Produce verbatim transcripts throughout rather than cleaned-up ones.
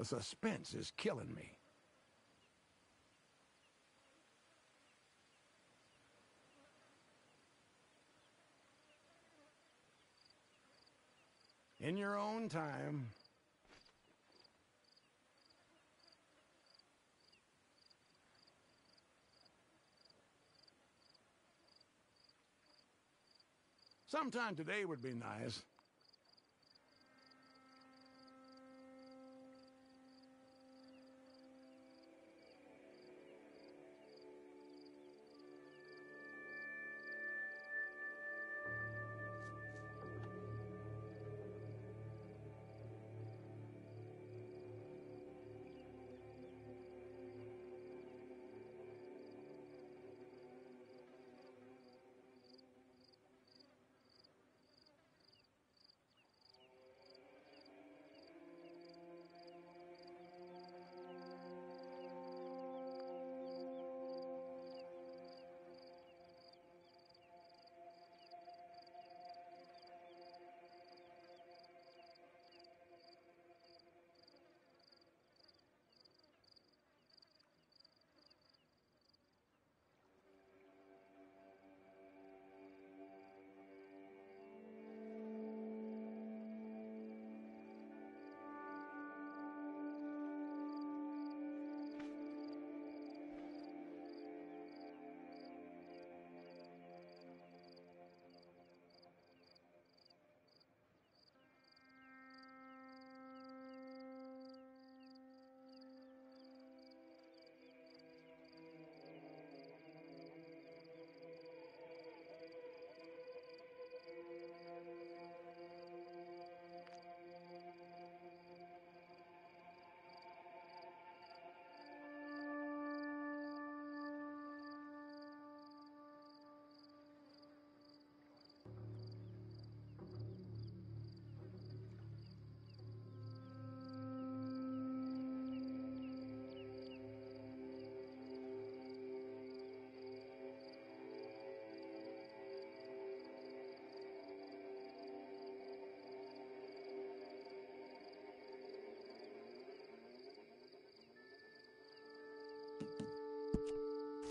The suspense is killing me. In your own time. Sometime today would be nice.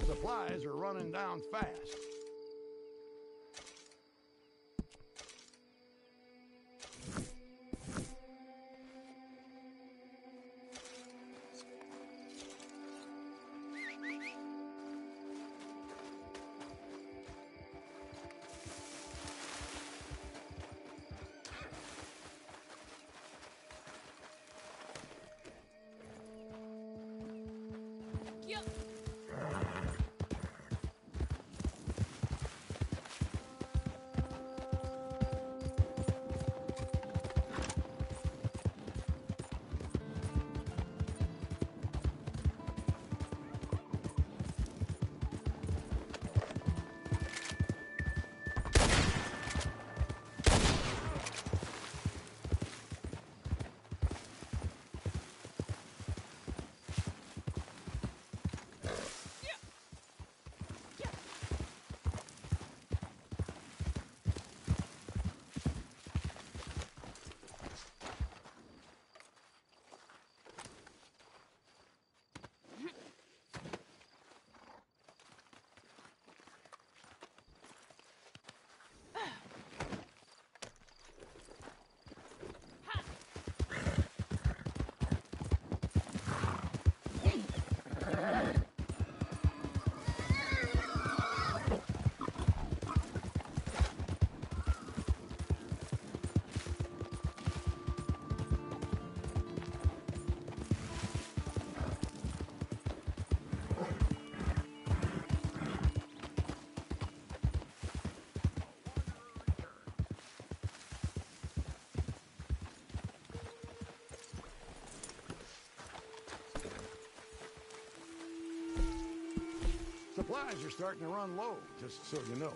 Supplies are running down fast. Supplies are starting to run low, just so you know.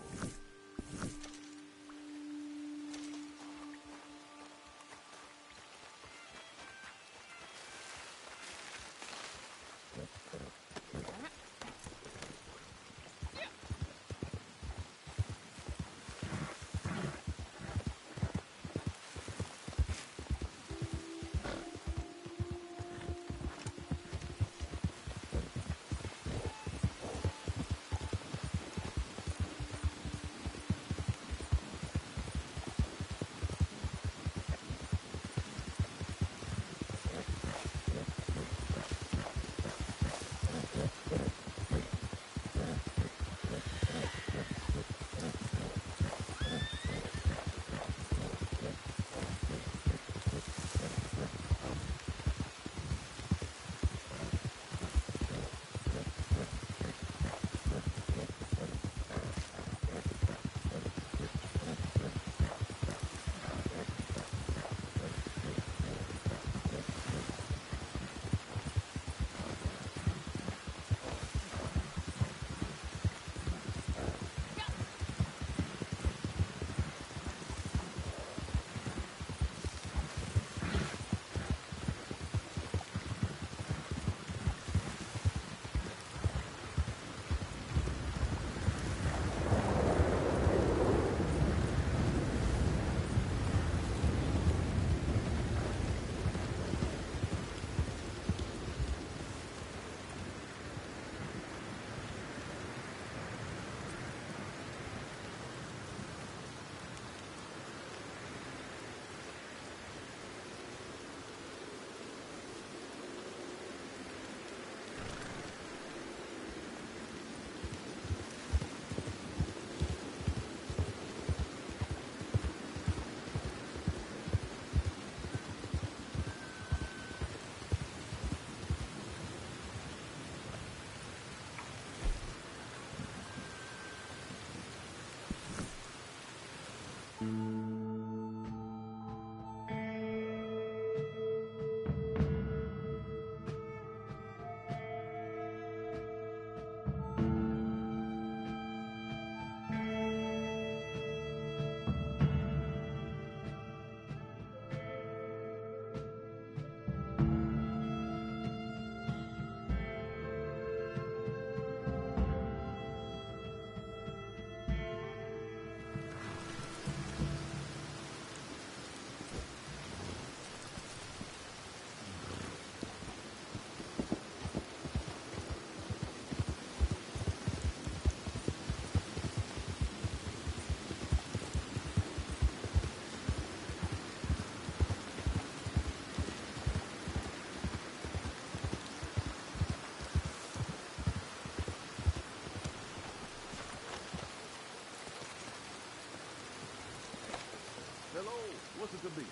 Hello, what's it to be?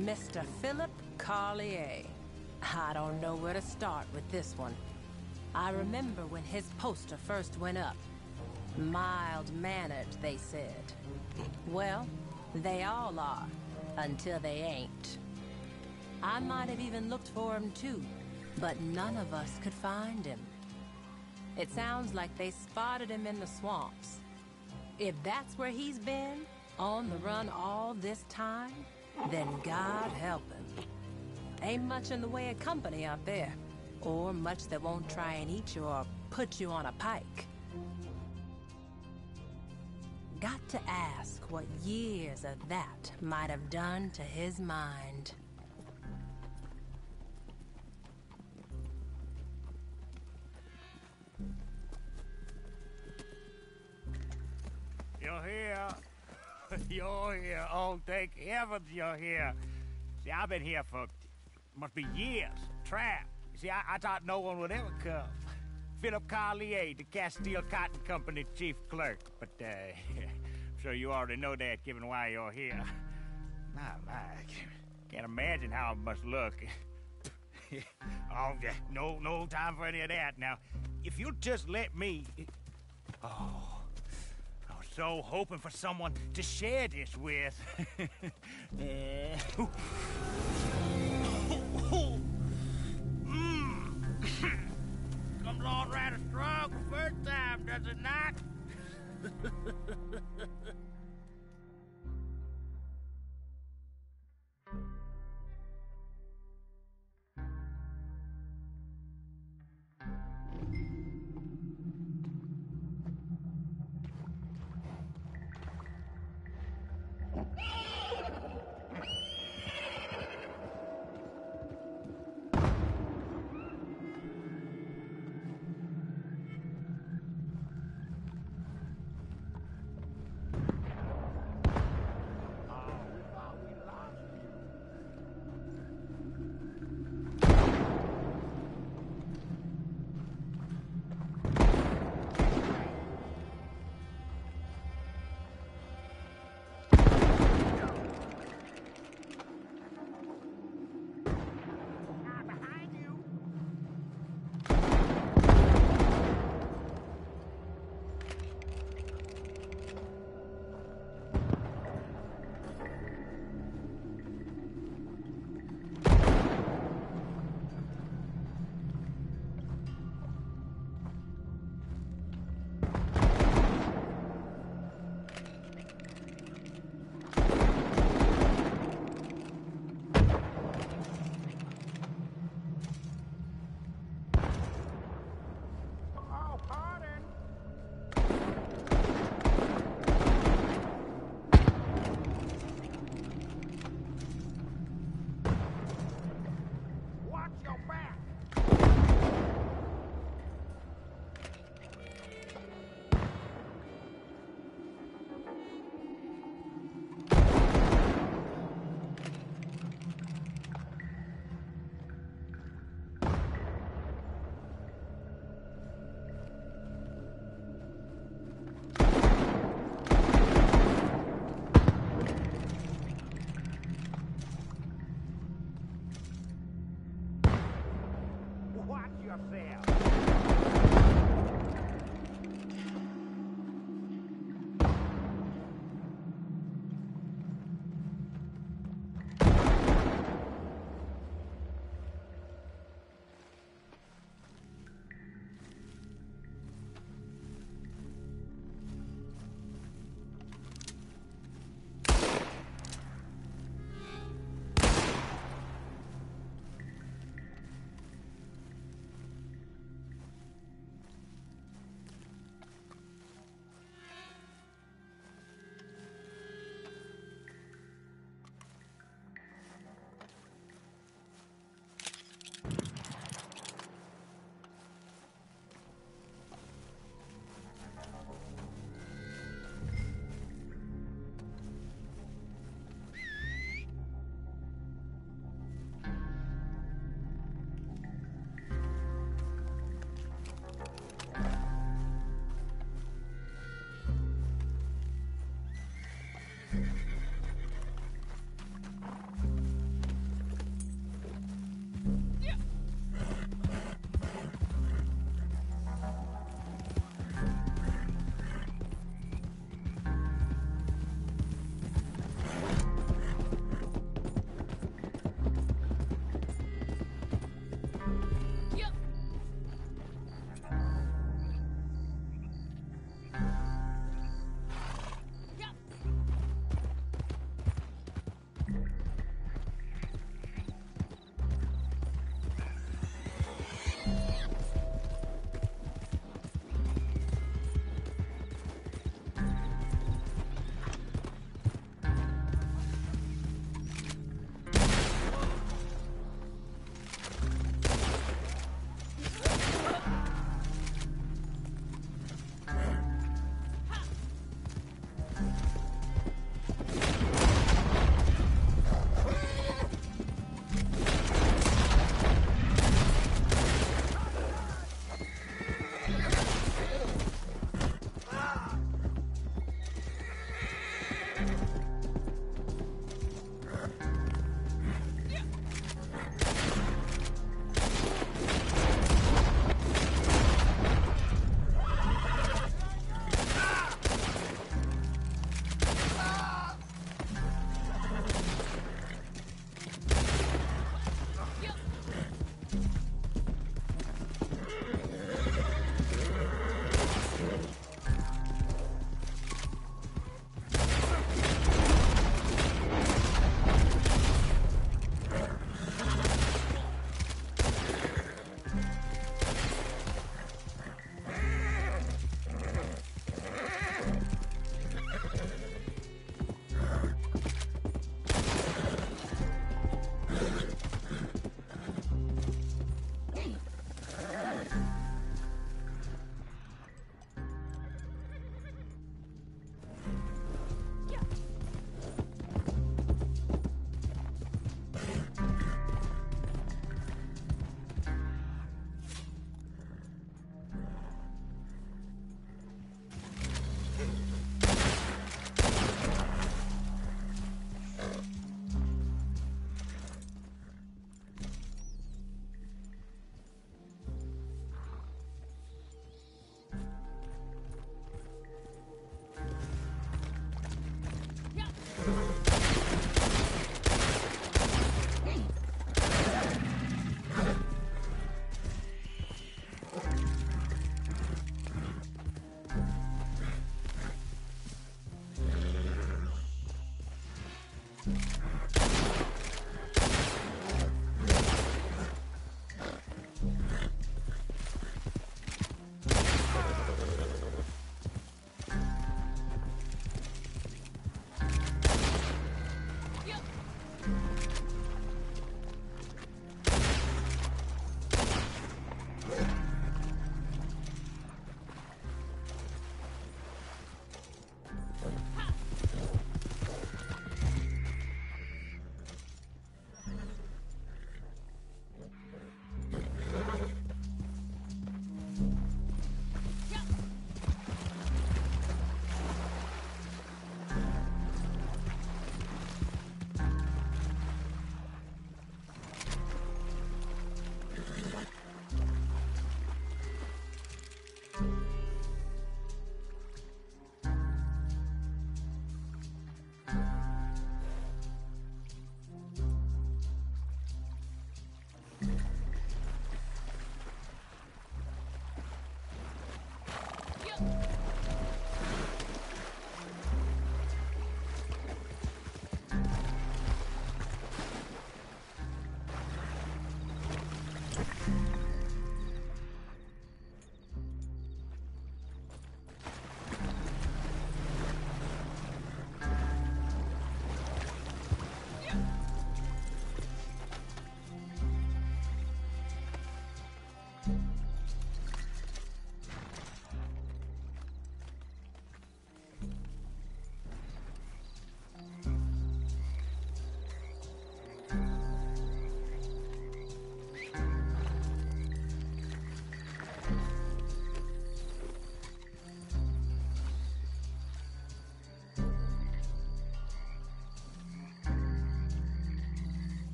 Mister Philip Carlier. I don't know where to start with this one. I remember when his poster first went up. Mild-mannered, they said. Well, they all are, until they ain't. I might have even looked for him too, but none of us could find him. It sounds like they spotted him in the swamps. If that's where he's been, on the run all this time, then God help him. Ain't much in the way of company out there, or much that won't try and eat you or put you on a pike. Got to ask what years of that might have done to his mind. You're here. You're here, oh, thank heavens you're here. See, I've been here for, must be years, trapped. See, I, I thought no one would ever come. Philip Carlier, the Castile Cotton Company chief clerk. But, uh, I'm sure you already know that, given why you're here. My, my, I can't imagine how it must look. Oh, no, no time for any of that. Now, if you'll just let me... Oh... So hoping for someone to share this with. mm. Comes on rather strong the first time, does it not?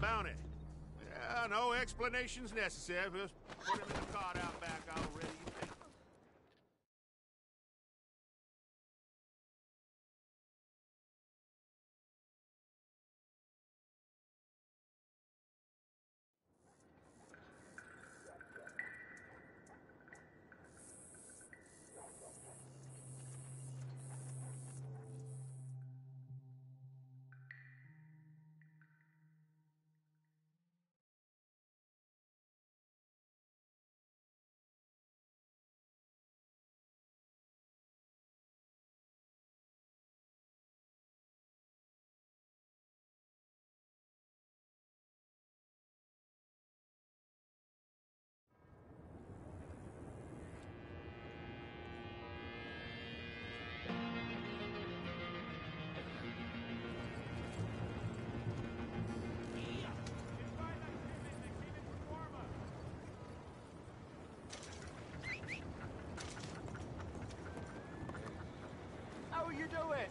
bounty. Yeah, no explanations necessary. Just put him in the cart out back already. You do it.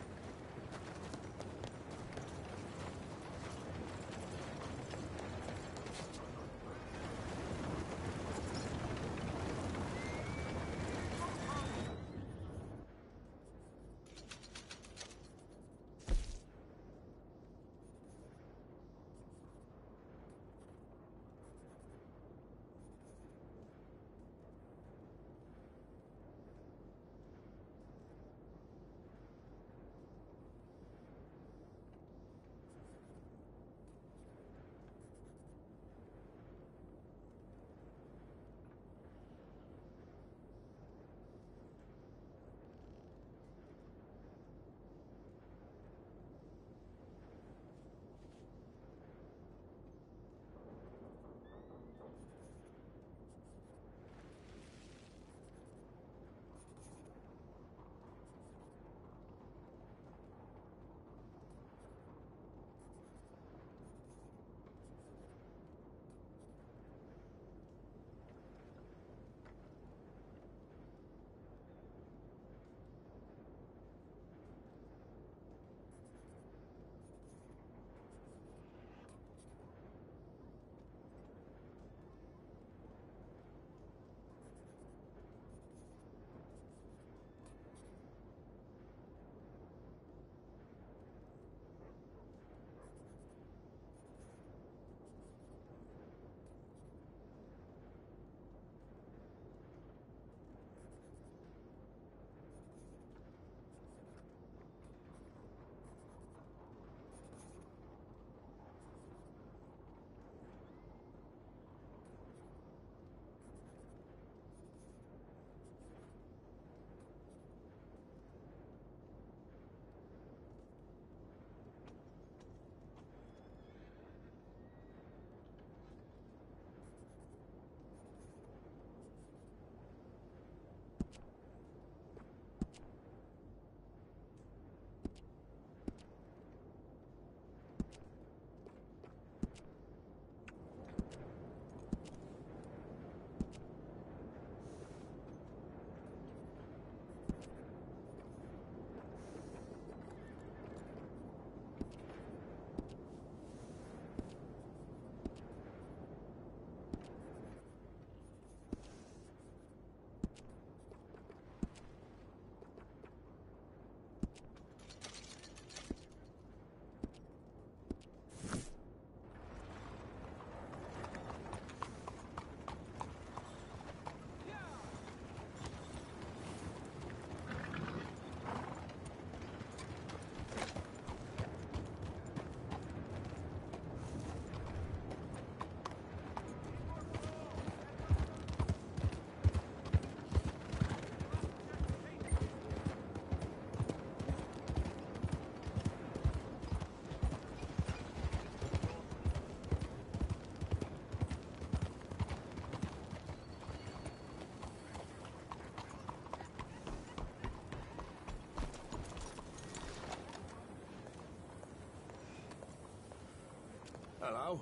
Hello?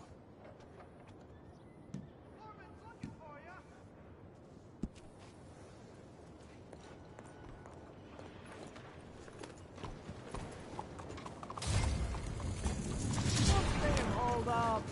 Something, hold up!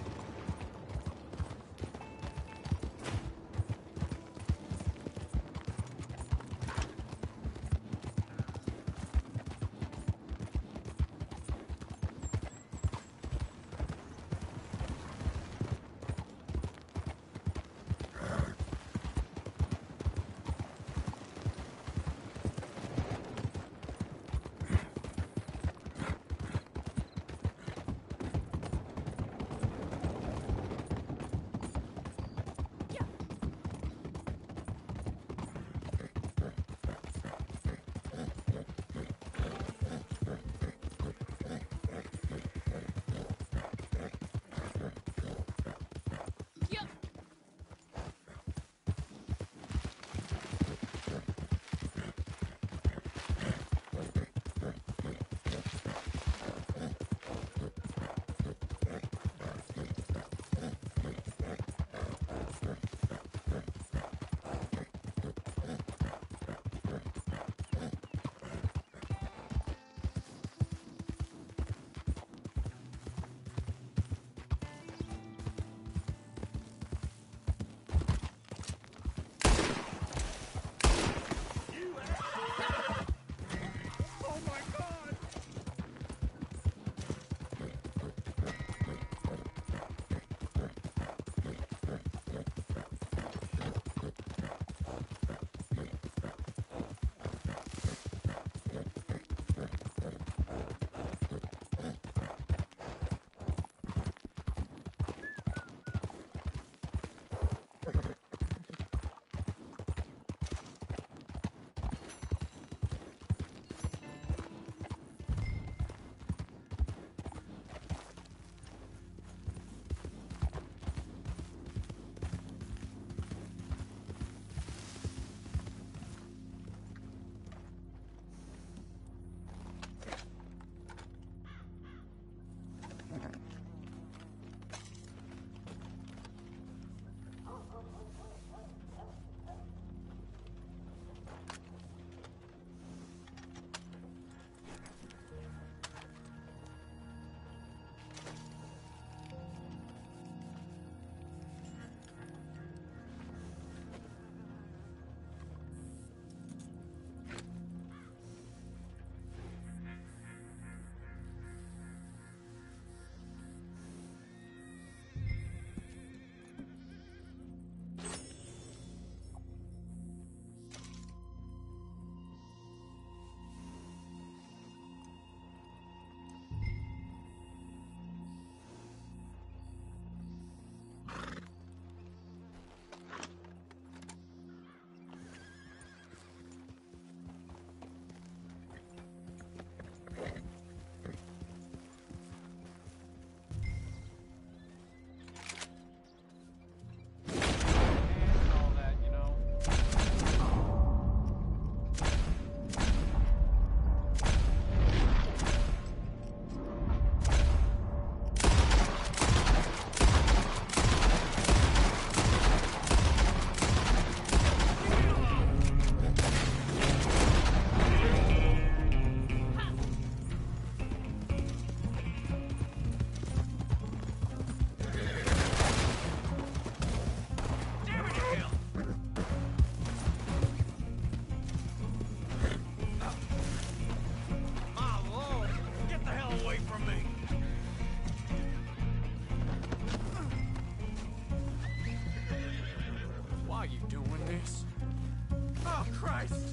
Christ!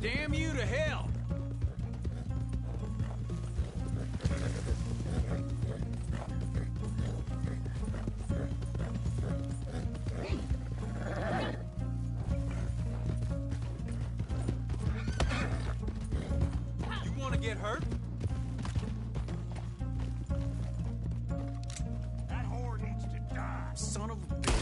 Damn you to hell! You wanna get hurt? That whore needs to die. Son of a bitch.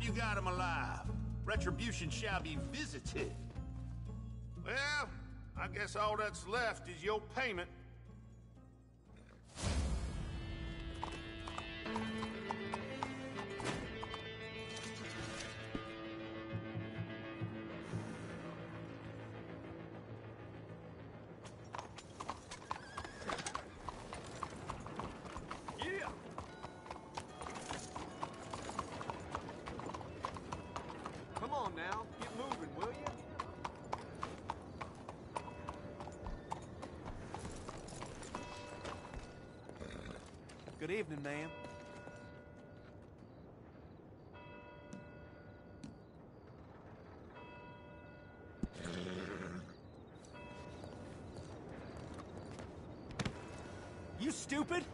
You got him alive. Retribution shall be visited. Well, I guess all that's left is your payment. Good evening, ma'am. You stupid!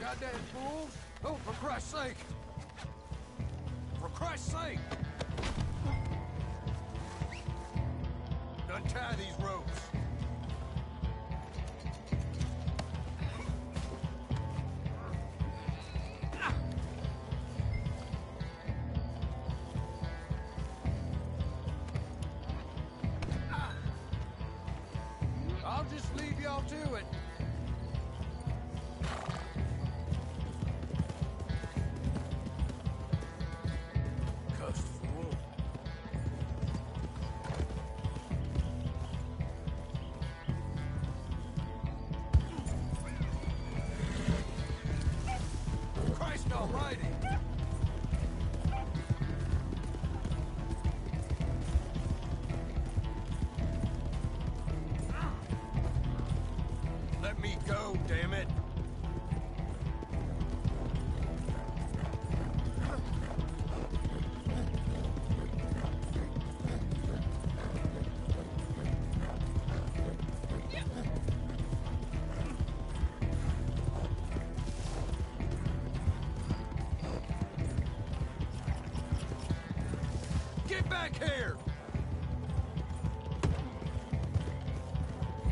Goddamn fool! Oh, for Christ's sake! For Christ's sake! Untie these ropes! I'll just leave y'all to it. Back here!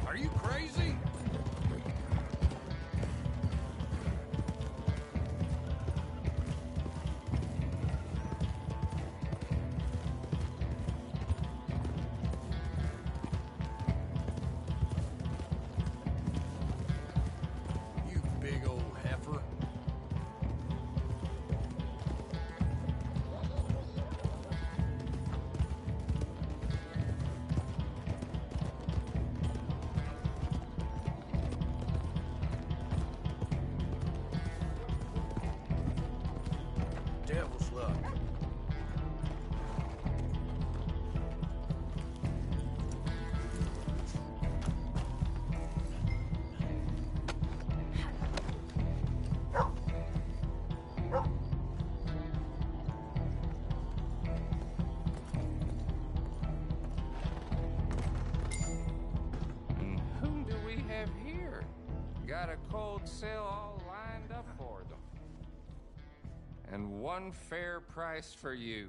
Are you crazy? old sail all lined up for them. And one fair price for you.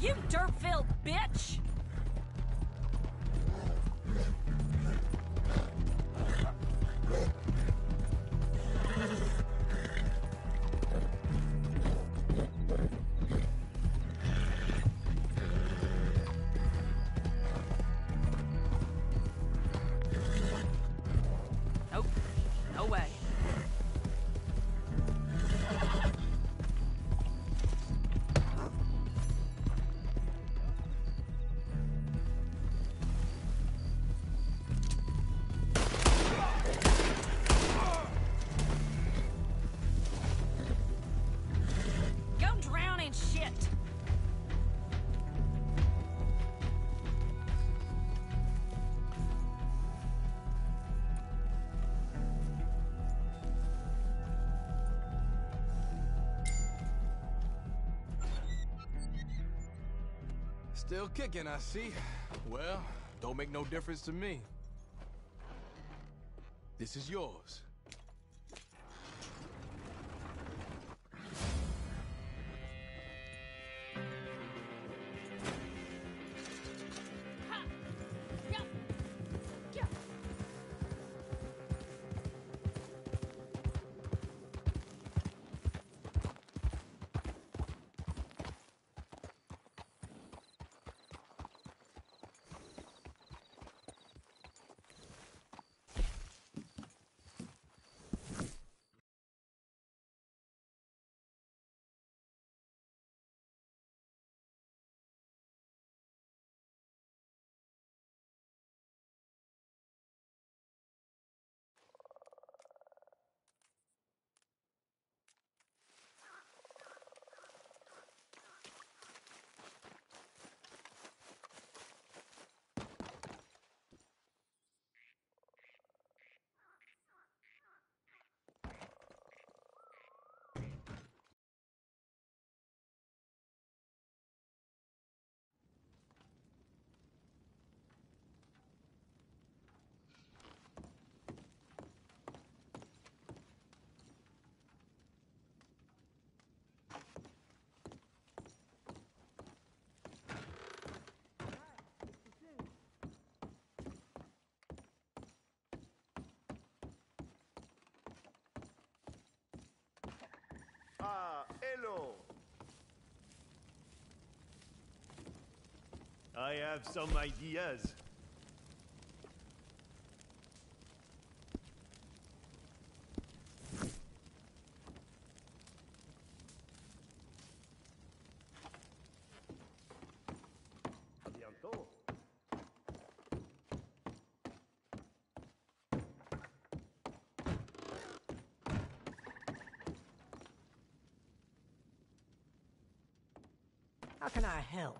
You dirt-filled bitch! Still kicking, I see. Well, don't make no difference to me. This is yours. Ah, hello! I have some ideas. How can I help?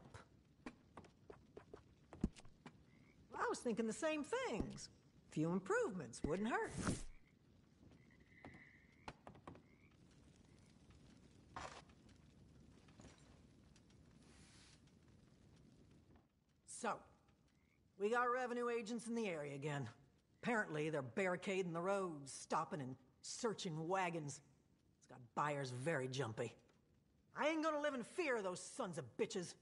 I was thinking the same things. Few improvements wouldn't hurt. So, we got revenue agents in the area again. Apparently, they're barricading the roads, stopping and searching wagons. It's got buyers very jumpy. I ain't gonna live in fear of those sons of bitches.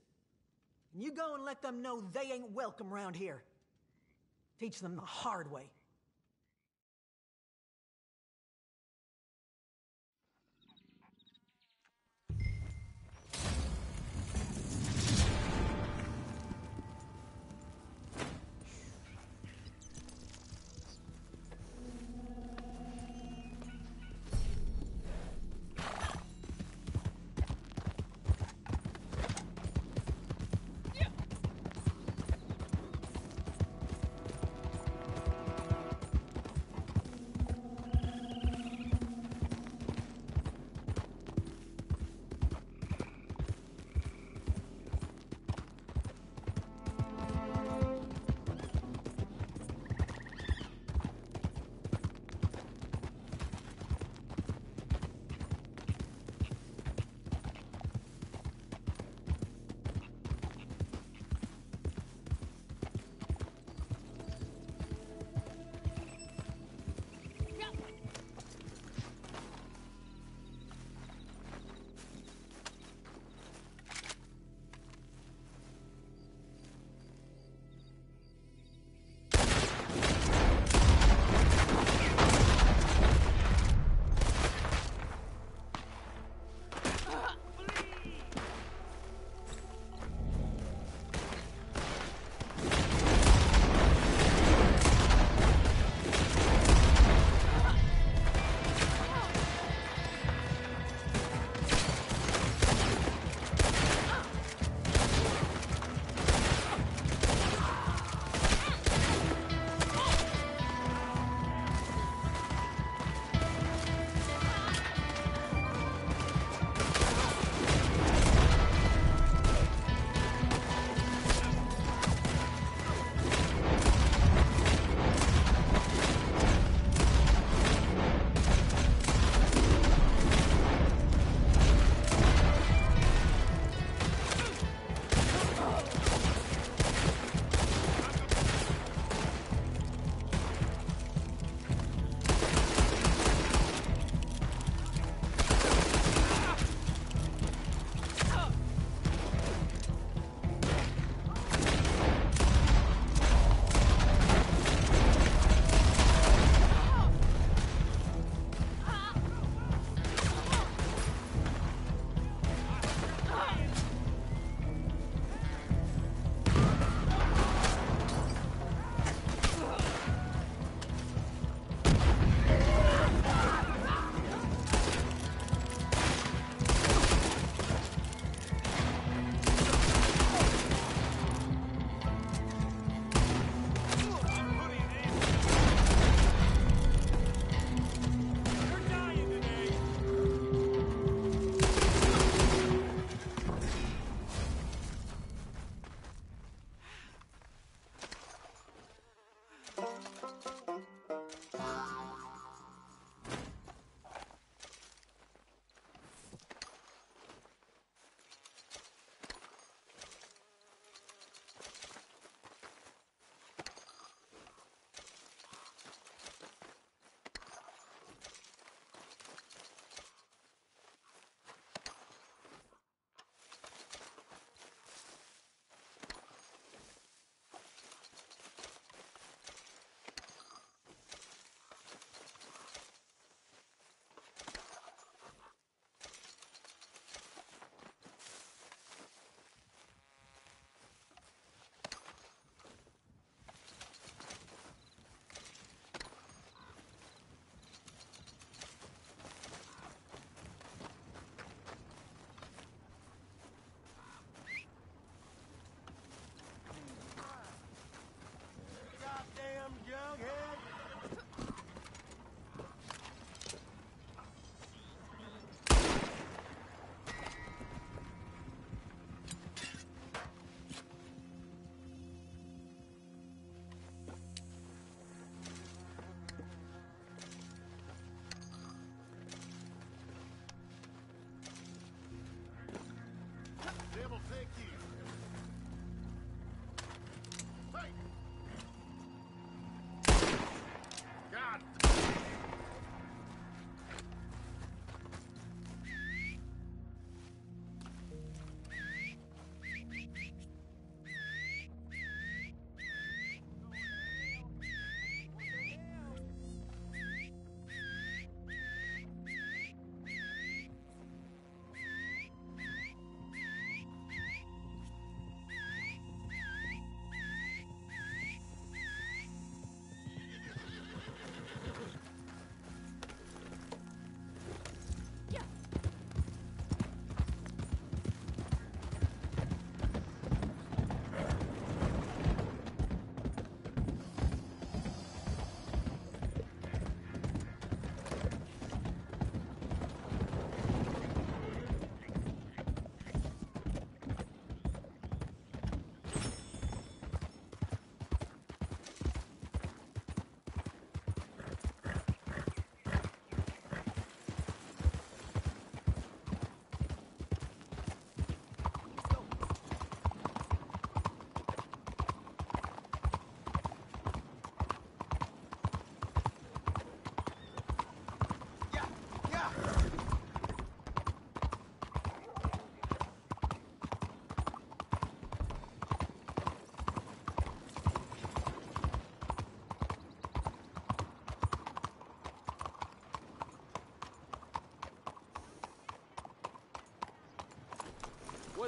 And you go and let them know they ain't welcome around here. Teach them the hard way.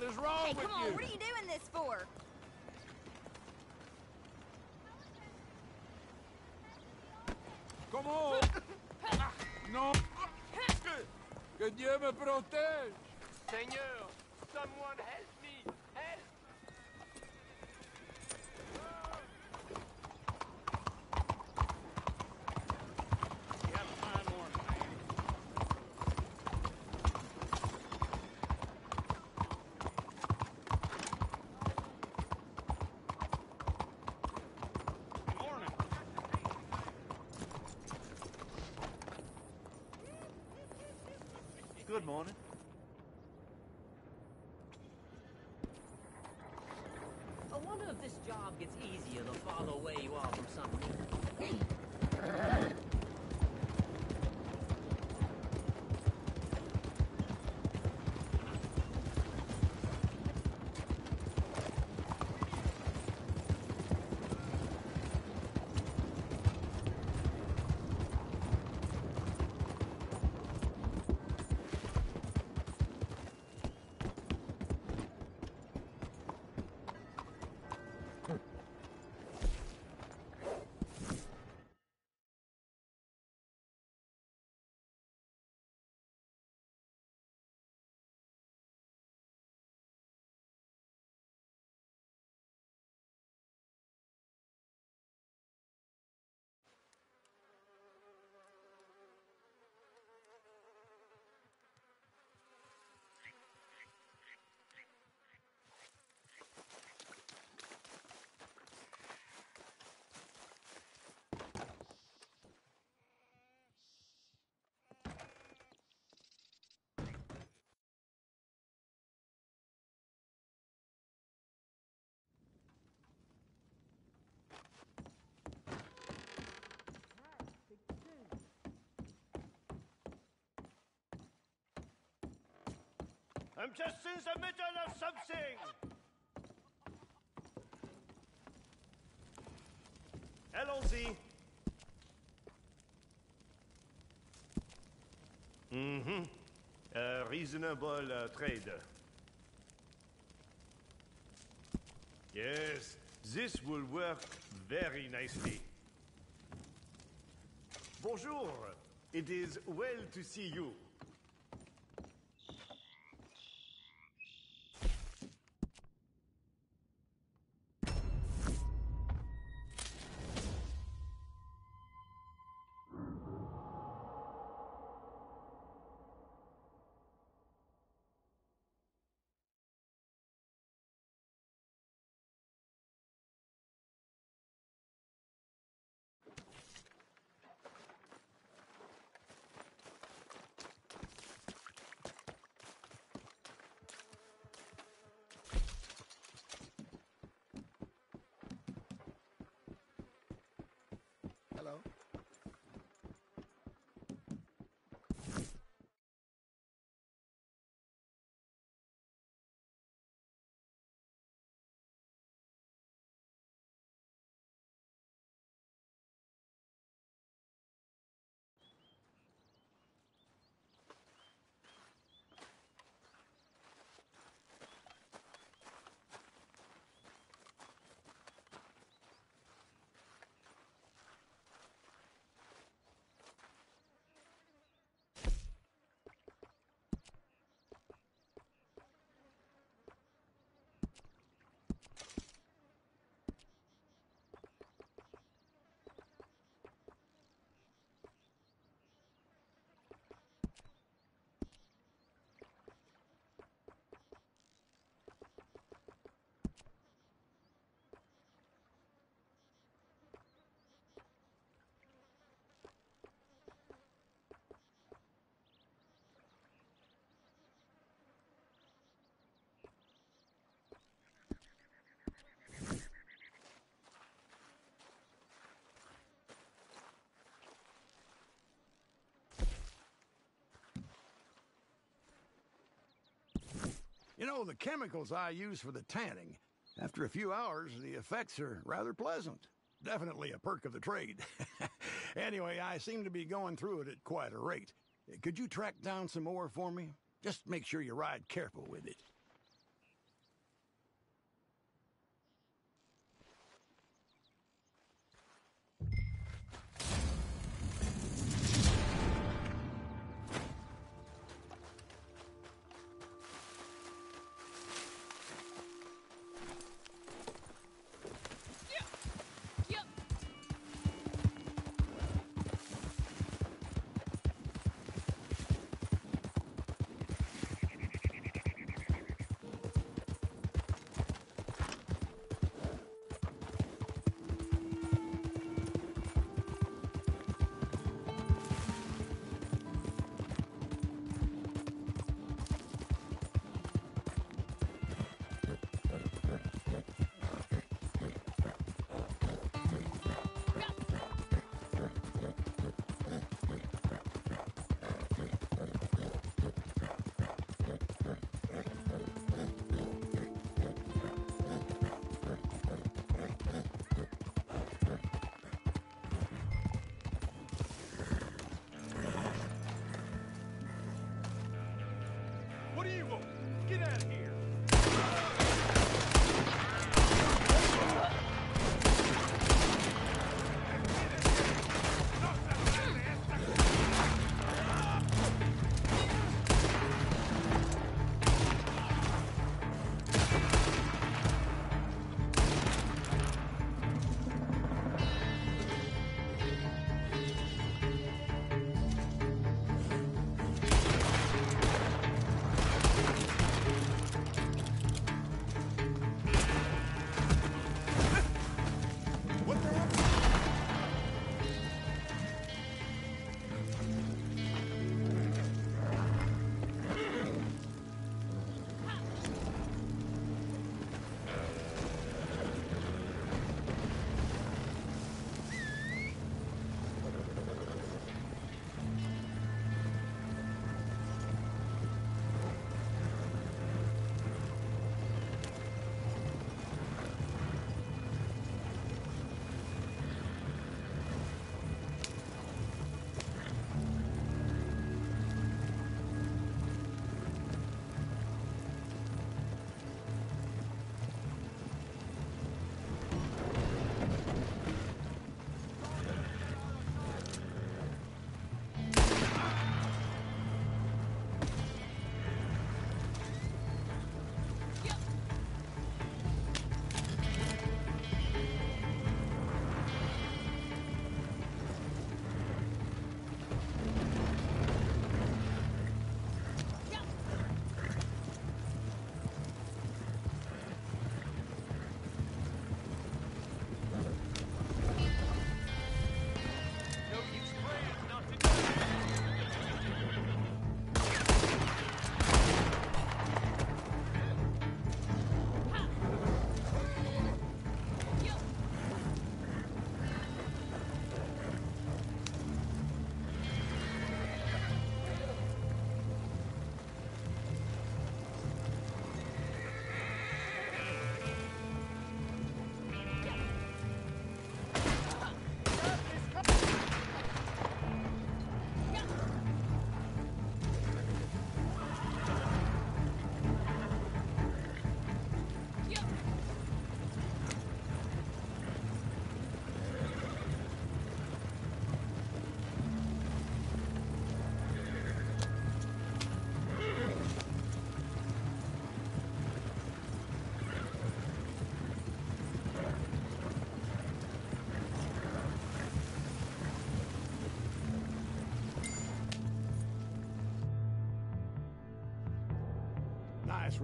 What is wrong hey, with come on, you? What are you doing this for? Come on! Non! Que Dieu me protège! Seigneur, someone help me! Help! Good morning. I wonder if this job gets easier the farther away you are from something. I'm just in the middle of something! Allons-y! Mm-hmm. A reasonable uh, trade. Yes, this will work very nicely. Bonjour! It is well to see you. You know, the chemicals I use for the tanning, after a few hours, the effects are rather pleasant. Definitely a perk of the trade. Anyway, I seem to be going through it at quite a rate. Could you track down some more for me? Just make sure you ride careful with it.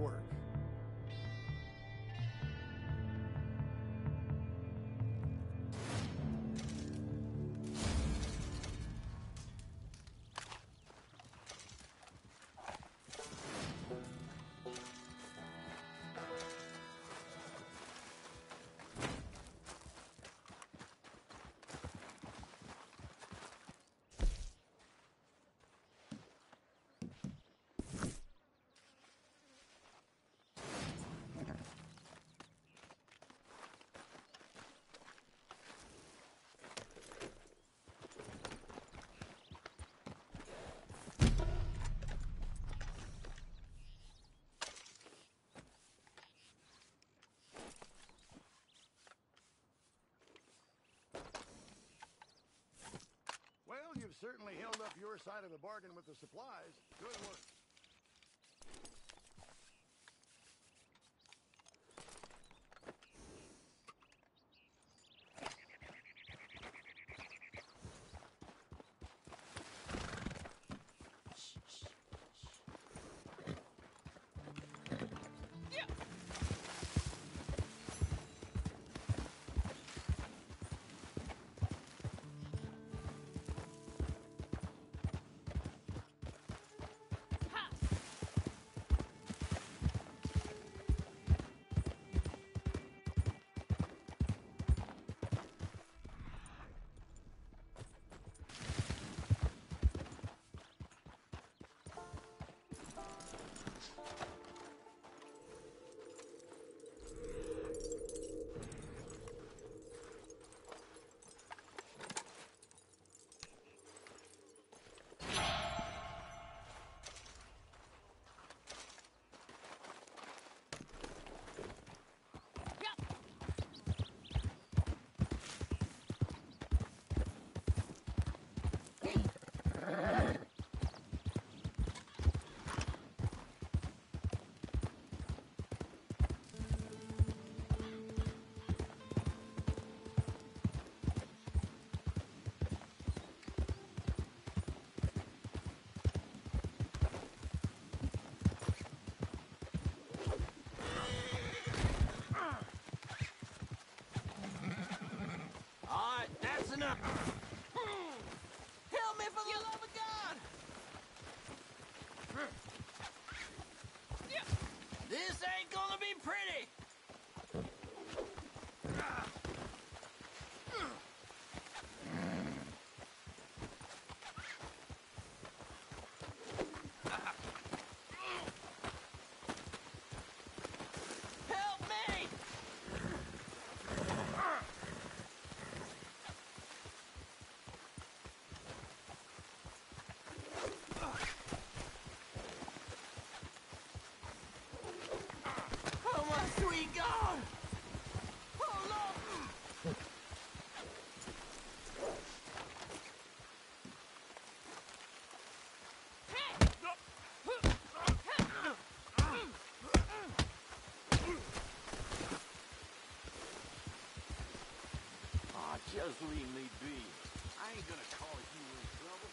work. You've certainly held up your side of the bargain with the supplies. Good work. Just leave me be. I ain't gonna cause you any trouble.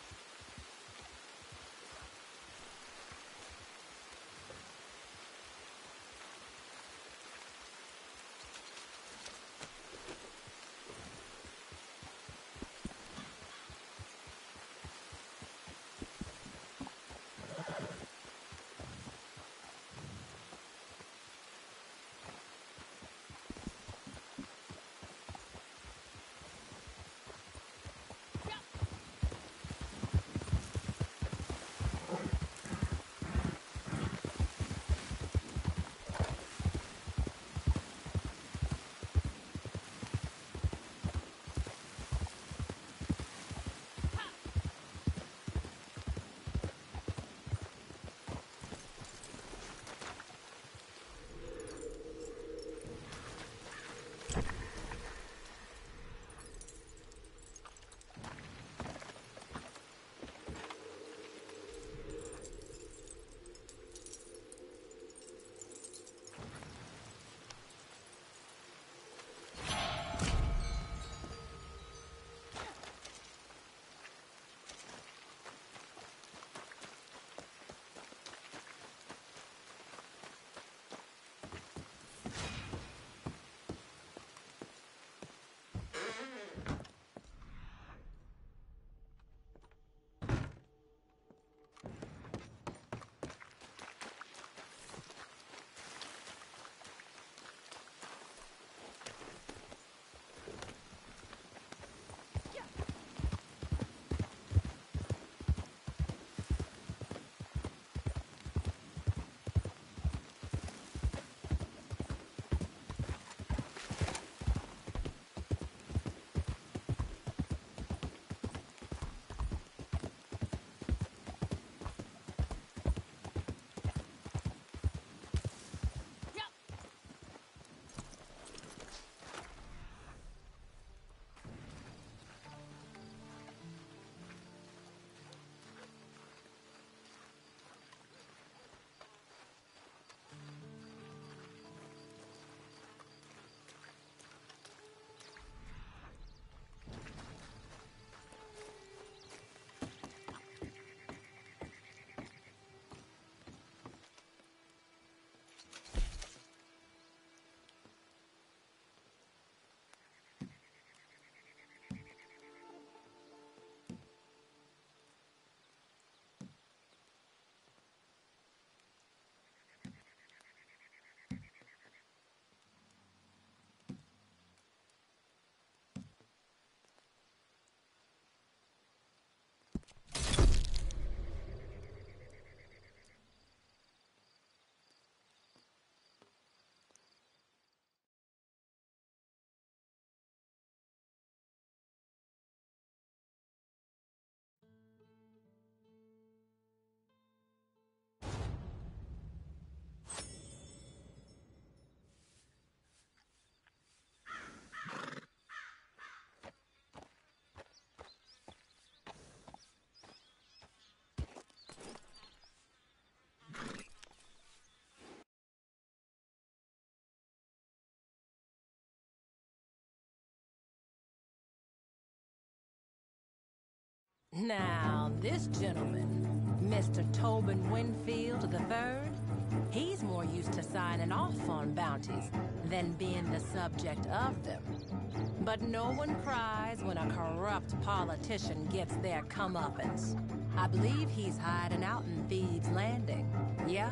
Now, this gentleman, Mister Tobin Winfield the third, he's more used to signing off on bounties than being the subject of them. But no one cries when a corrupt politician gets their comeuppance. I believe he's hiding out in Thieves Landing. Yeah,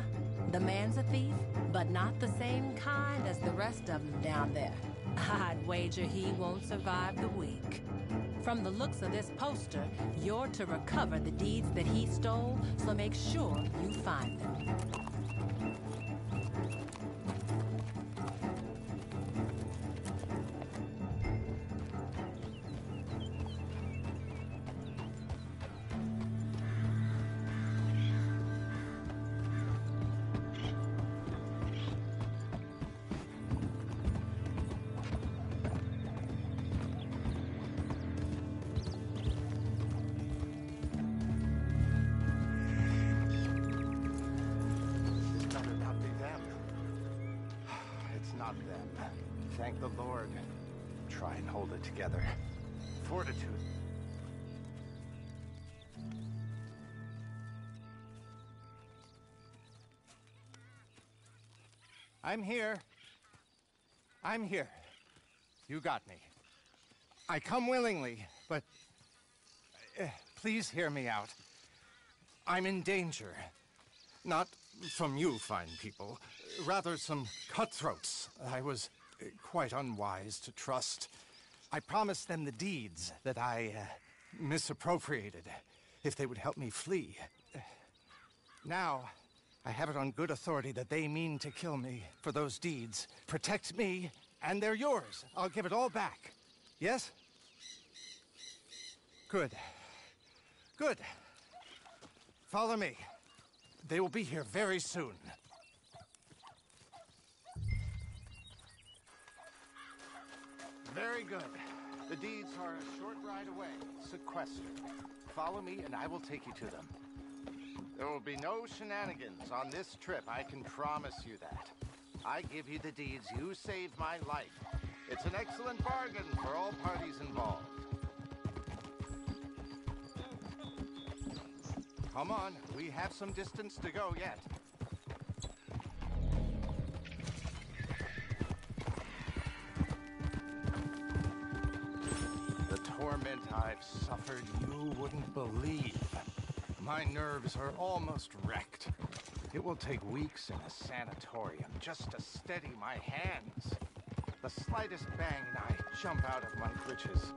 the man's a thief, but not the same kind as the rest of them down there. I'd wager he won't survive the week. From the looks of this poster, you're to recover the deeds that he stole, so make sure you find them. Thank the Lord. Try and hold it together. Fortitude. I'm here. I'm here. You got me. I come willingly, but uh, please hear me out. I'm in danger. Not from you fine people, rather some cutthroats. I was quite unwise to trust. I promised them the deeds that I uh, misappropriated, if they would help me flee. Now, I have it on good authority that they mean to kill me for those deeds. Protect me, and they're yours. I'll give it all back. Yes? Good. Good. Follow me. They will be here very soon. Very good. The deeds are a short ride away. Sequestered. Follow me and I will take you to them. There will be no shenanigans on this trip, I can promise you that. I give you the deeds, you save my life. It's an excellent bargain for all parties involved. Come on, we have some distance to go yet. I've suffered you wouldn't believe. My nerves are almost wrecked. It will take weeks in a sanatorium just to steady my hands. The slightest bang and I jump out of my britches.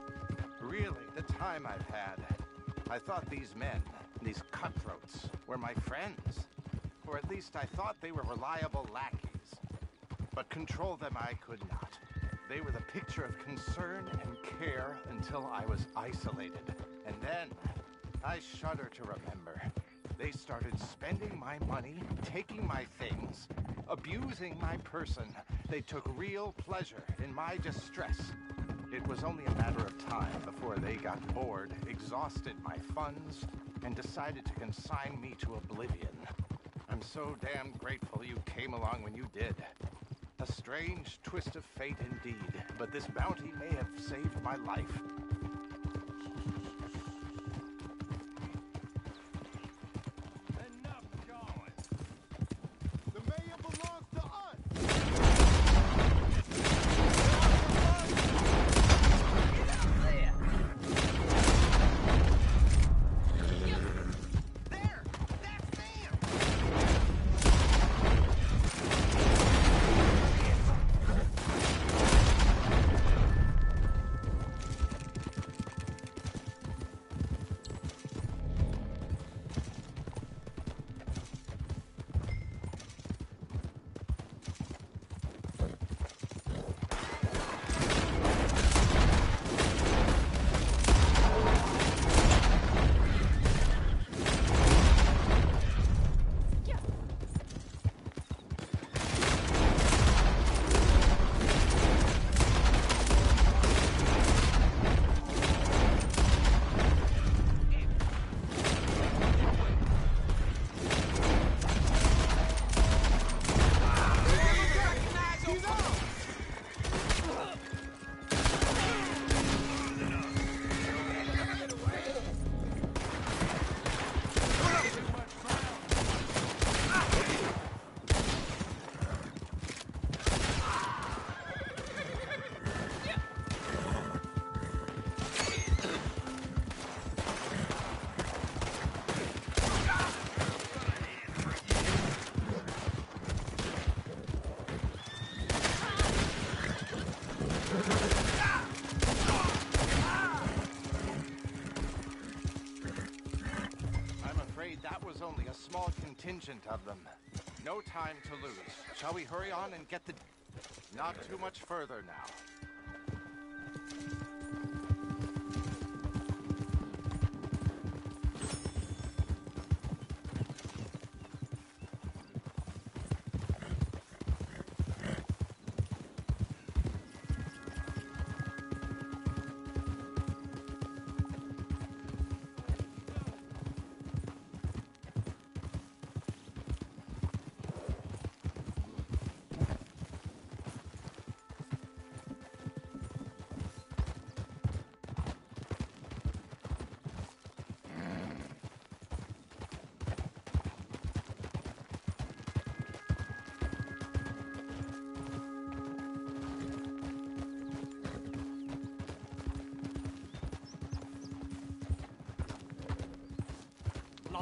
Really, the time I've had. I thought these men, these cutthroats, were my friends. Or at least I thought they were reliable lackeys. But control them I could not. They were the picture of concern and care until I was isolated. And then, I shudder to remember, they started spending my money, taking my things, abusing my person. They took real pleasure in my distress. It was only a matter of time before they got bored, exhausted my funds, and decided to consign me to oblivion. I'm so damn grateful you came along when you did. A strange twist of fate indeed, but this bounty may have saved my life. small contingent of them. No time to lose. Shall we hurry on and get the... Not too much further now.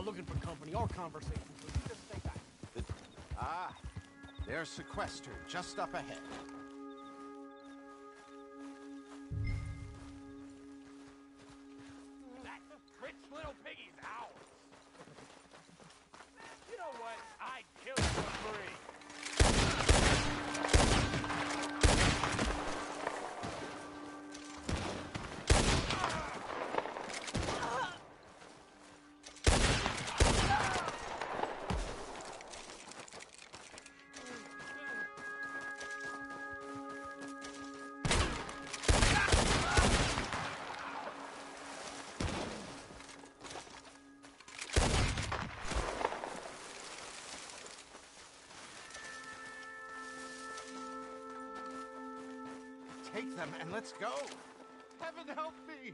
Looking for company or conversation, so you just stay back. The, ah, they're sequestered just up ahead. That rich little piggy's ours. You know what? I'd kill him for free. Take them and let's go. Heaven help me.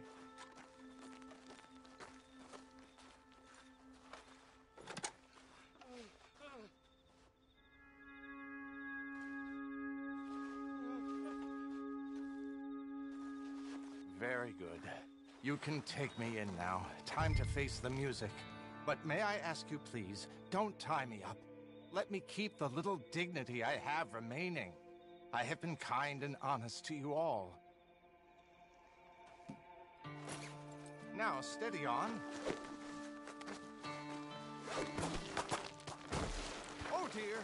Very good. You can take me in now. Time to face the music. But may I ask you, please, don't tie me up. Let me keep the little dignity I have remaining. I have been kind and honest to you all. Now, steady on. Oh dear!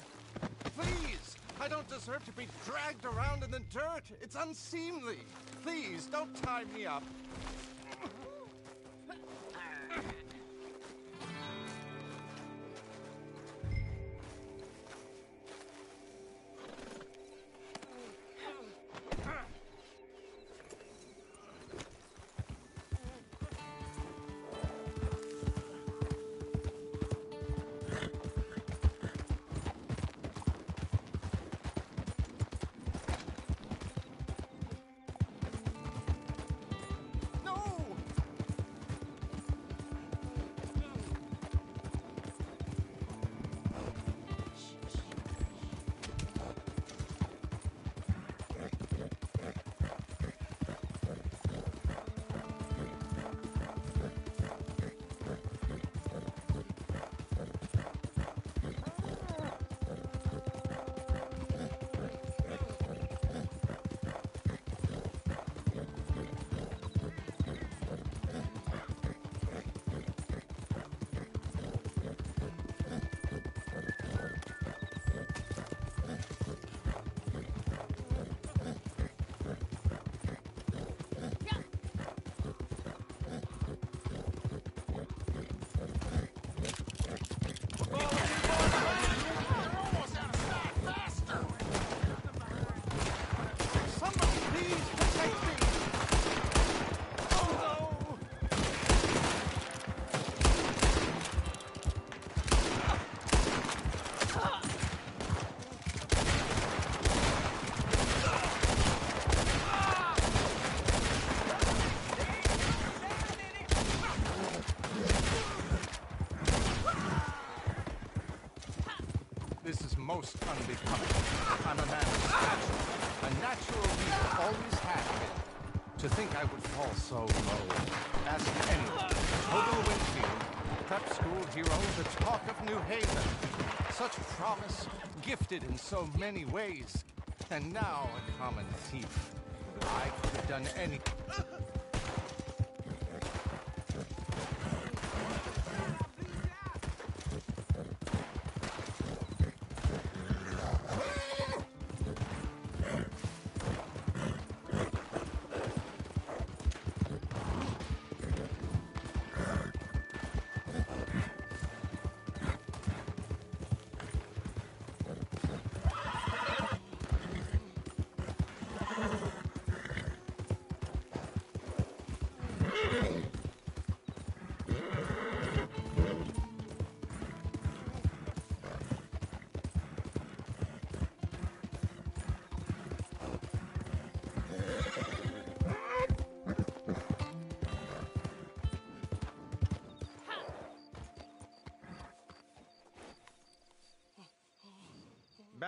Please! I don't deserve to be dragged around in the dirt! It's unseemly! Please, don't tie me up! Most unbecoming. I'm a man of passion. A natural leader always has been. To think I would fall so low. Ask anyone. Tobin Winfield, prep school hero, the talk of New Haven. Such promise, gifted in so many ways. And now a common thief. I could have done any...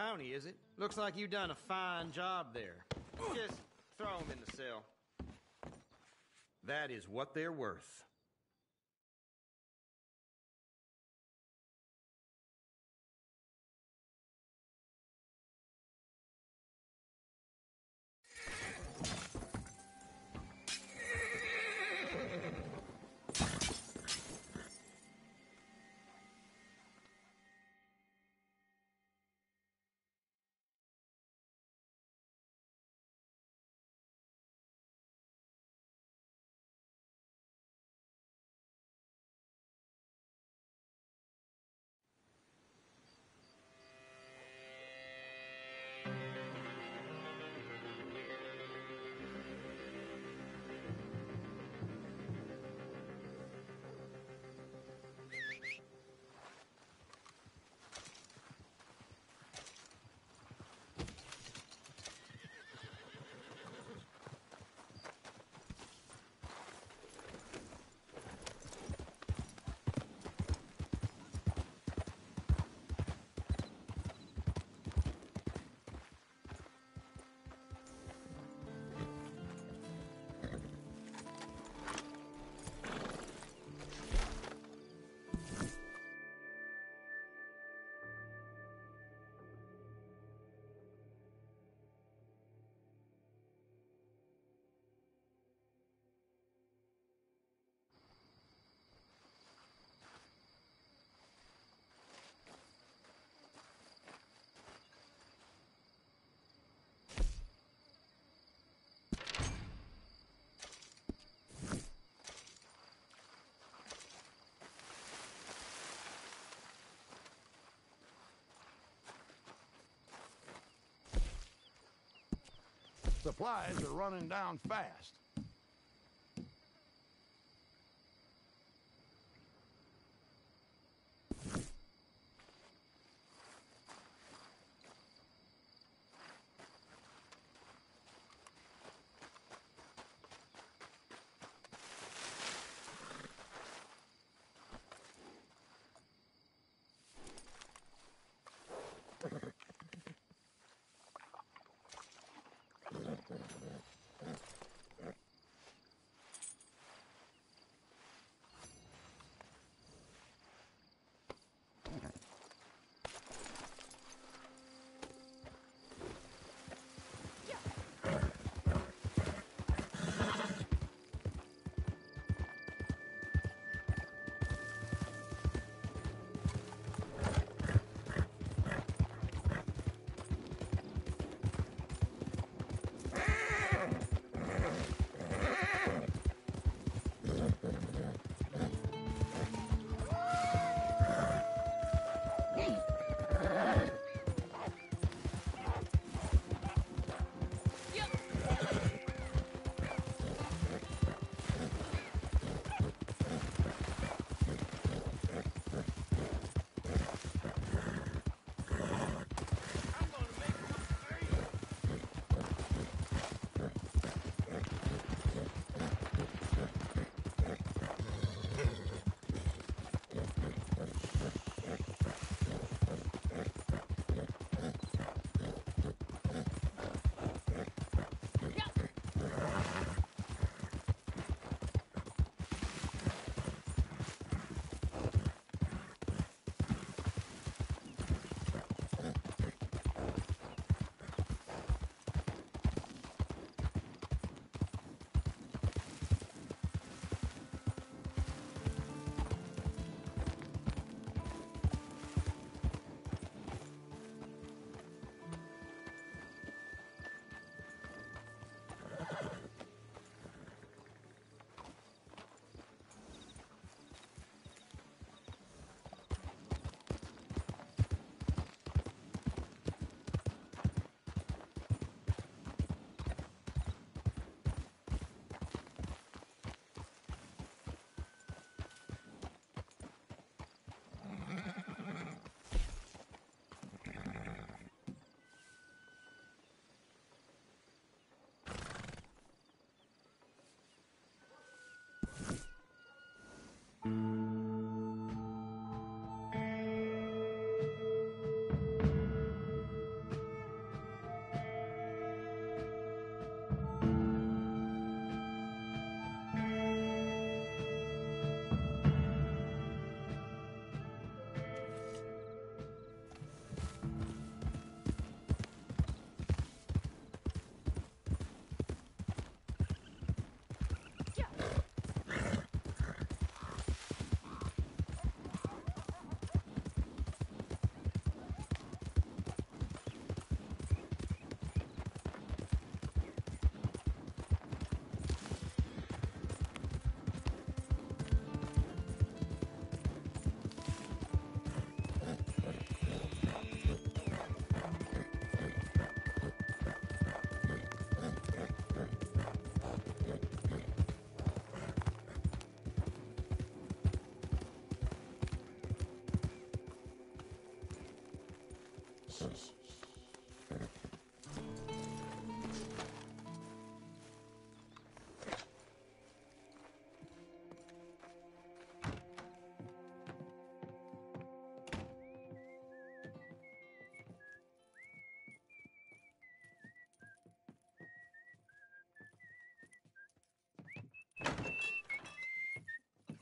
bounty, is it? Looks like you've done a fine job there. Just throw them in the cell. That is what they're worth. Supplies are running down fast.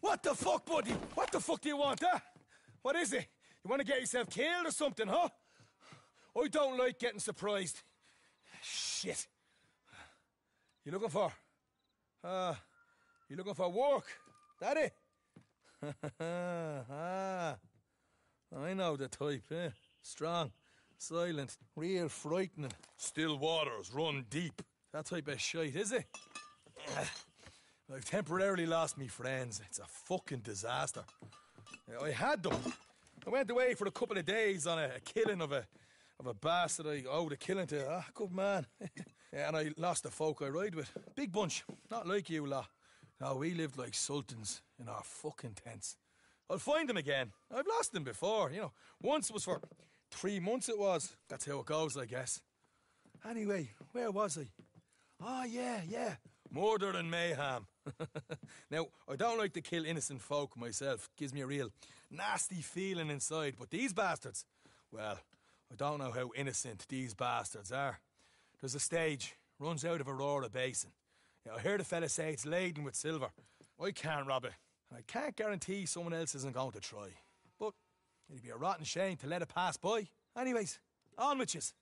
What the fuck, buddy? What the fuck do you want, huh? What is it? You want to get yourself killed or something, huh? I don't like getting surprised. Shit. You looking for... Uh, you looking for work? That it? Ah, I know the type, eh? Strong, silent, real frightening. Still waters run deep. That type of shite, is it? I've temporarily lost me friends. It's a fucking disaster. I had them. I went away for a couple of days on a, a killing of a of a bastard I owed a killing to. Ah, good man. Yeah, and I lost the folk I ride with. Big bunch. Not like you lot. No, we lived like sultans in our fucking tents. I'll find them again. I've lost them before, you know. Once was for three months it was. That's how it goes, I guess. Anyway, where was I? Ah, oh, yeah, yeah. Murder and mayhem. Now, I don't like to kill innocent folk myself. Gives me a real nasty feeling inside. But these bastards, well, I don't know how innocent these bastards are. There's a stage, runs out of Aurora Basin. You know, I heard a fella say it's laden with silver. I can't rob it. And I can't guarantee someone else isn't going to try. But it'd be a rotten shame to let it pass by. Anyways, on with yous.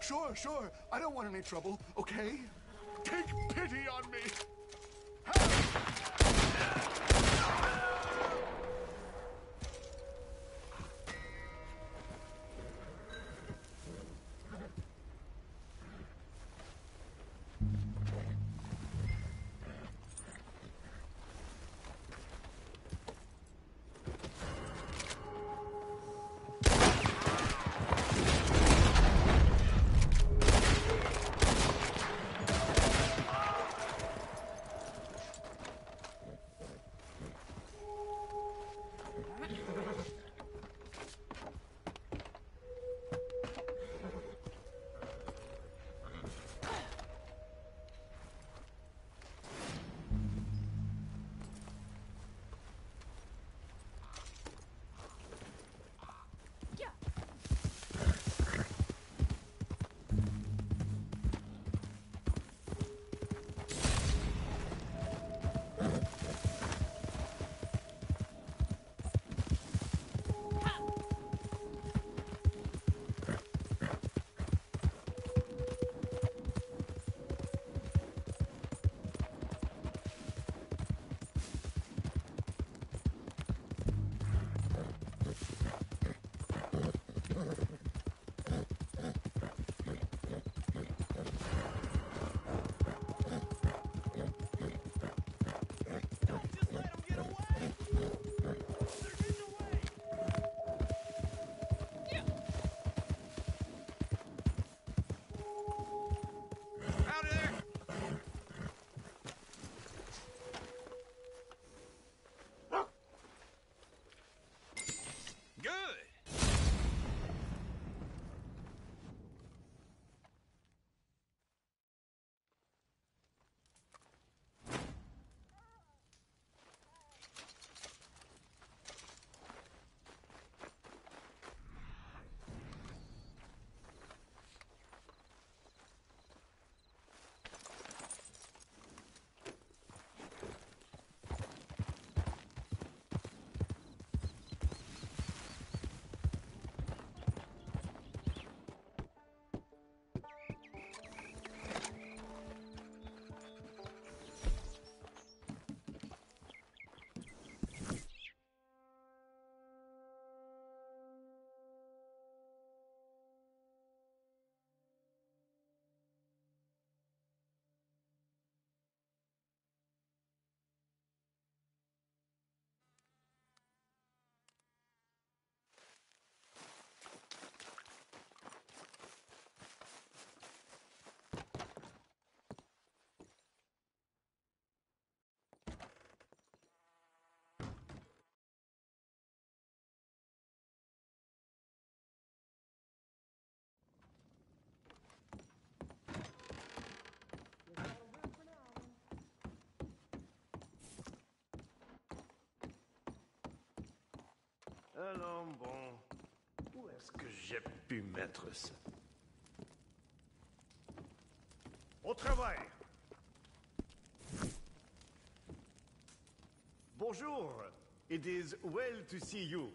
Sure, sure. I don't want any trouble, okay? Take pity on me! Alors bon, où est-ce que j'ai pu mettre ça? Au travail! Bonjour, it is well to see you.